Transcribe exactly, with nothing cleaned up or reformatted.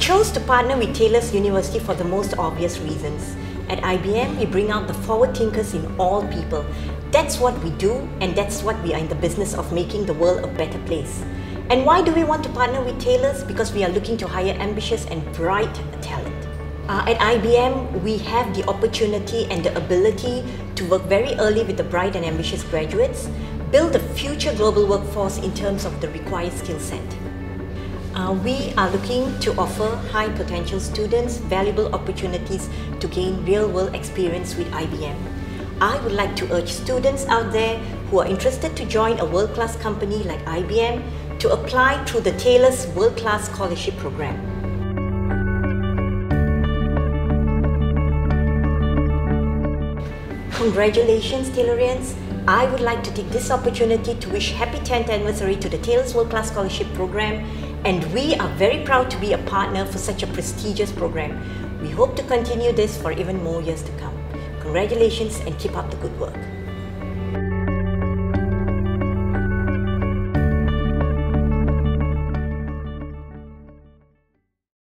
chose to partner with Taylor's University for the most obvious reasons. At I B M, we bring out the forward thinkers in all people. That's what we do, and that's what we are in the business of, making the world a better place. And why do we want to partner with Taylor's? Because we are looking to hire ambitious and bright talent. Uh, at I B M, we have the opportunity and the ability to work very early with the bright and ambitious graduates, build the future global workforce in terms of the required skill set. Uh, we are looking to offer high potential students valuable opportunities to gain real-world experience with I B M. I would like to urge students out there who are interested to join a world-class company like I B M to apply through the Taylor's World Class Scholarship Program. Congratulations, Taylorians! I would like to take this opportunity to wish happy tenth anniversary to the Taylor's World Class Scholarship Program, and we are very proud to be a partner for such a prestigious program. We hope to continue this for even more years to come. Congratulations and keep up the good work.